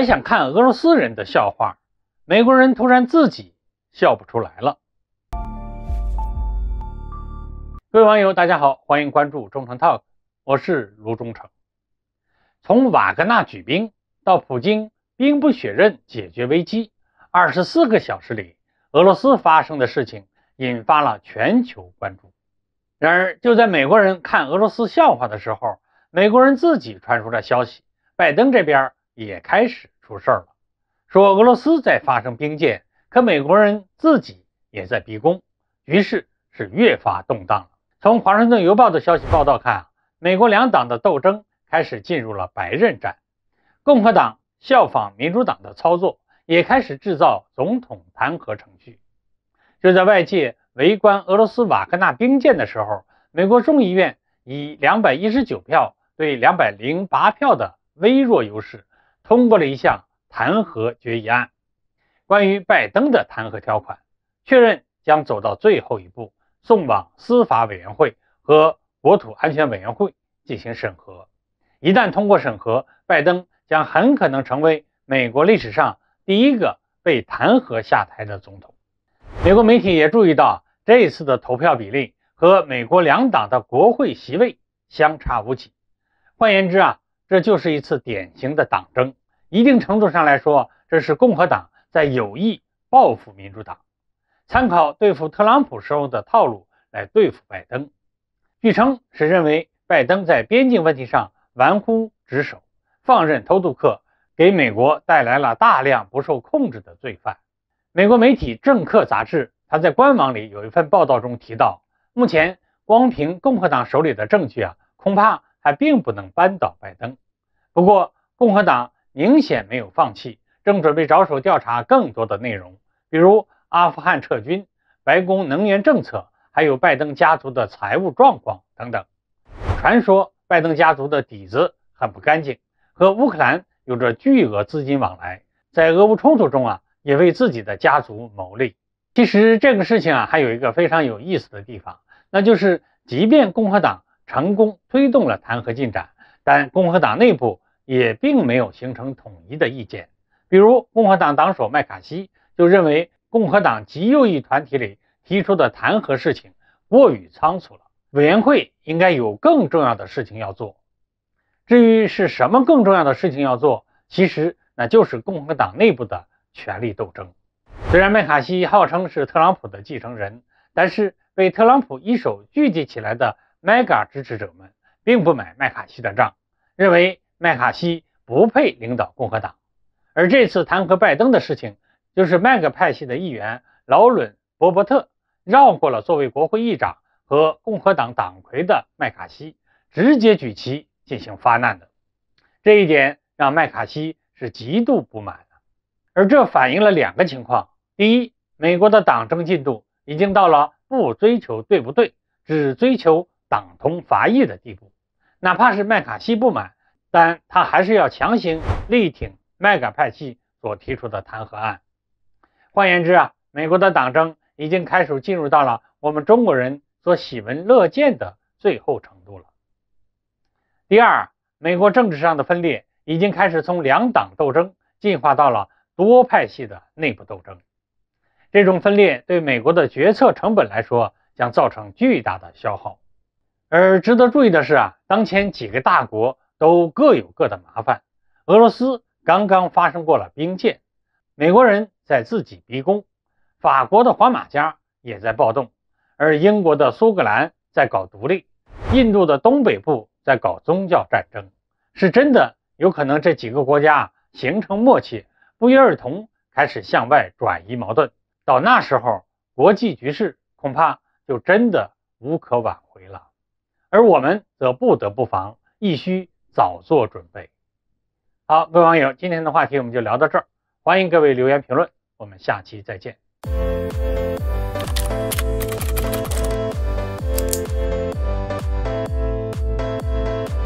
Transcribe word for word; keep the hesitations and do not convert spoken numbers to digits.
还想看俄罗斯人的笑话，美国人突然自己笑不出来了。各位网友，大家好，欢迎关注中诚 talk， 我是卢中诚。从瓦格纳举兵到普京兵不血刃解决危机， 二十四个小时里，俄罗斯发生的事情引发了全球关注。然而，就在美国人看俄罗斯笑话的时候，美国人自己传出了消息，拜登这边也开始出事儿了，说俄罗斯在发生兵变，可美国人自己也在逼宫，于是是越发动荡了。从《华盛顿邮报》的消息报道看，美国两党的斗争开始进入了白刃战，共和党效仿民主党的操作，也开始制造总统弹劾程序。就在外界围观俄罗斯瓦格纳兵谏的时候，美国众议院以两百一十九票对两百零八票的微弱优势，通过了一项弹劾决议案，关于拜登的弹劾条款，确认将走到最后一步，送往司法委员会和国土安全委员会进行审核。一旦通过审核，拜登将很可能成为美国历史上第一个被弹劾下台的总统。美国媒体也注意到，这一次的投票比例和美国两党的国会席位相差无几。换言之啊，这就是一次典型的党争。一定程度上来说，这是共和党在有意报复民主党，参考对付特朗普时候的套路来对付拜登。据称是认为拜登在边境问题上玩忽职守，放任偷渡客，给美国带来了大量不受控制的罪犯。美国媒体《政客》杂志，它在官网里有一份报道中提到，目前光凭共和党手里的证据啊，恐怕还并不能扳倒拜登。不过，共和党明显没有放弃，正准备着手调查更多的内容，比如阿富汗撤军、白宫能源政策，还有拜登家族的财务状况等等。传说拜登家族的底子很不干净，和乌克兰有着巨额资金往来，在俄乌冲突中啊，也为自己的家族谋利。其实这个事情啊，还有一个非常有意思的地方，那就是即便共和党成功推动了弹劾进展，但共和党内部也并没有形成统一的意见。比如共和党党首麦卡锡就认为，共和党极右翼团体里提出的弹劾事情过于仓促了，委员会应该有更重要的事情要做。至于是什么更重要的事情要做，其实那就是共和党内部的权力斗争。虽然麦卡锡号称是特朗普的继承人，但是被特朗普一手聚集起来的 Mega 支持者们并不买麦卡锡的账，认为麦卡锡不配领导共和党。而这次弹劾拜登的事情，就是麦格派系的议员劳伦·伯伯特绕过了作为国会议长和共和党党魁的麦卡锡，直接举旗进行发难的。这一点让麦卡锡是极度不满的。而这反映了两个情况：第一，美国的党争进度已经到了不追求对不对，只追求党同伐异的地步。哪怕是麦卡锡不满，但他还是要强行力挺麦卡派系所提出的弹劾案。换言之啊，美国的党争已经开始进入到了我们中国人所喜闻乐见的最后程度了。第二，美国政治上的分裂已经开始从两党斗争进化到了多派系的内部斗争。这种分裂对美国的决策成本来说将造成巨大的消耗。而值得注意的是啊，当前几个大国都各有各的麻烦。俄罗斯刚刚发生过了兵谏，美国人在自己逼宫，法国的黄马甲也在暴动，而英国的苏格兰在搞独立，印度的东北部在搞宗教战争。是真的有可能这几个国家形成默契，不约而同开始向外转移矛盾。到那时候，国际局势恐怕就真的无可挽回了，而我们则不得不防，必须早做准备。好，各位网友，今天的话题我们就聊到这儿，欢迎各位留言评论，我们下期再见。